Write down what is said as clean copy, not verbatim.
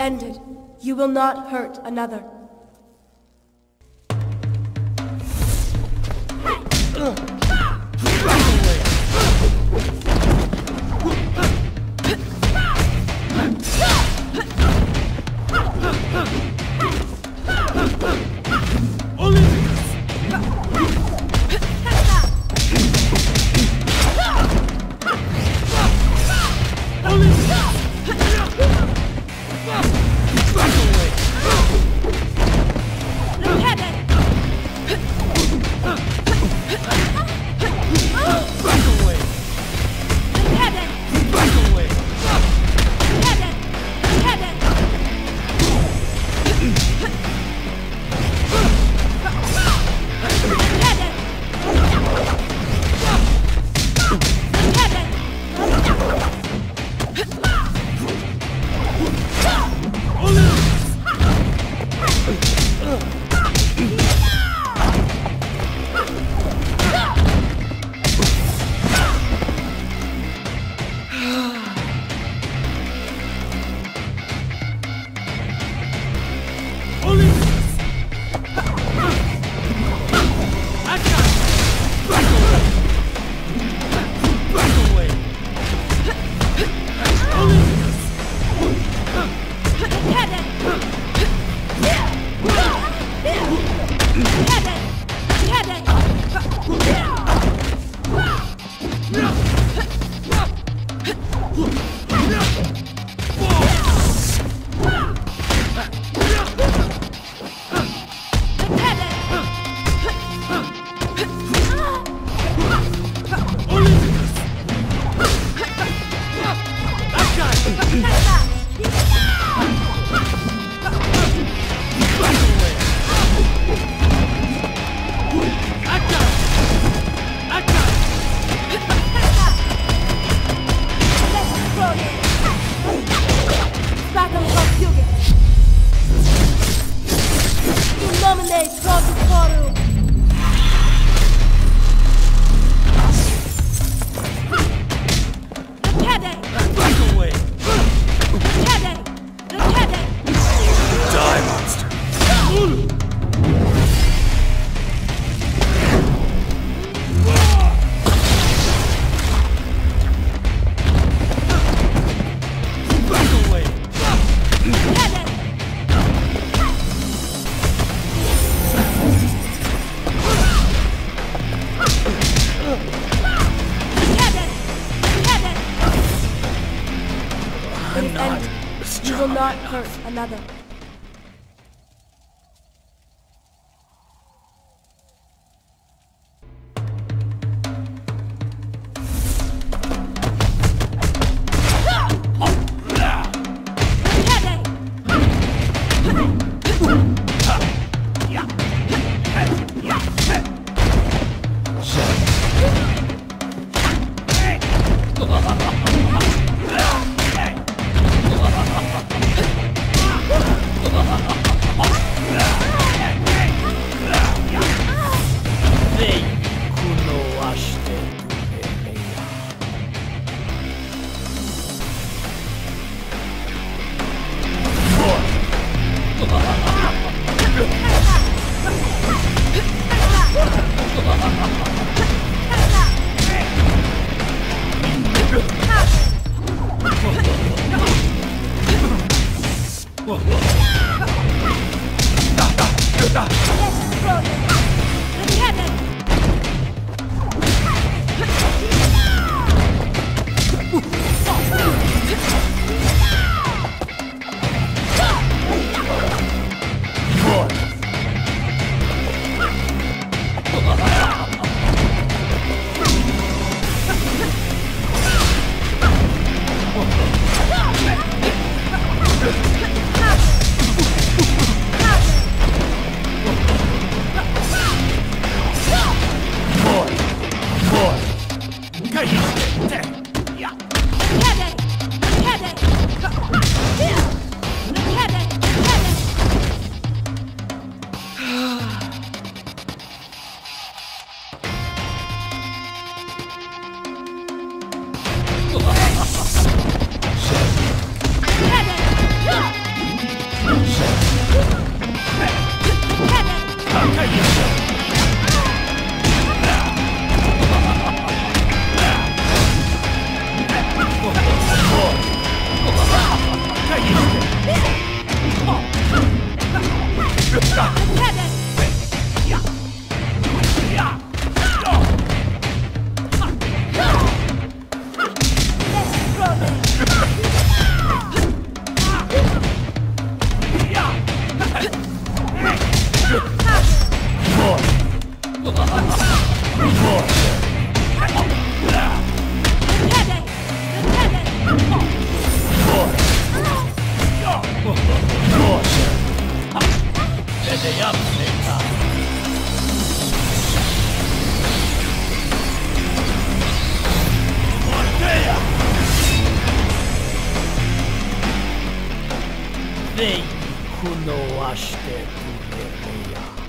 ended. You will not hurt another. Another. Vem, kuno ashite kureya.